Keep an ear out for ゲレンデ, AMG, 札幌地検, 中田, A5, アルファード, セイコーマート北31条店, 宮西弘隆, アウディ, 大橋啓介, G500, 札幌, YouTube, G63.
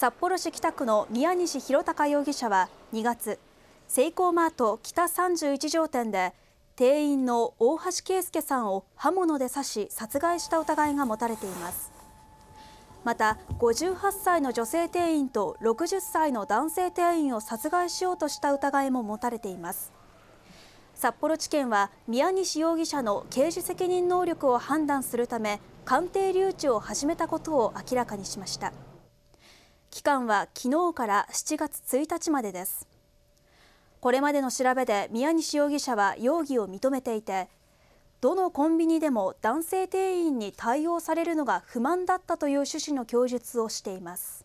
札幌市北区の宮西弘隆容疑者は2月、セイコーマート北31条店で店員の大橋啓介さんを刃物で刺し殺害した疑いが持たれています。また、58歳の女性店員と60歳の男性店員を殺害しようとした疑いも持たれています。札幌地検は宮西容疑者の刑事責任能力を判断するため鑑定留置を始めたことを明らかにしました。期間は昨日から7月1日までです。これまでの調べで宮西容疑者は容疑を認めていて、どのコンビニでも男性店員に対応されるのが不満だったという趣旨の供述をしています。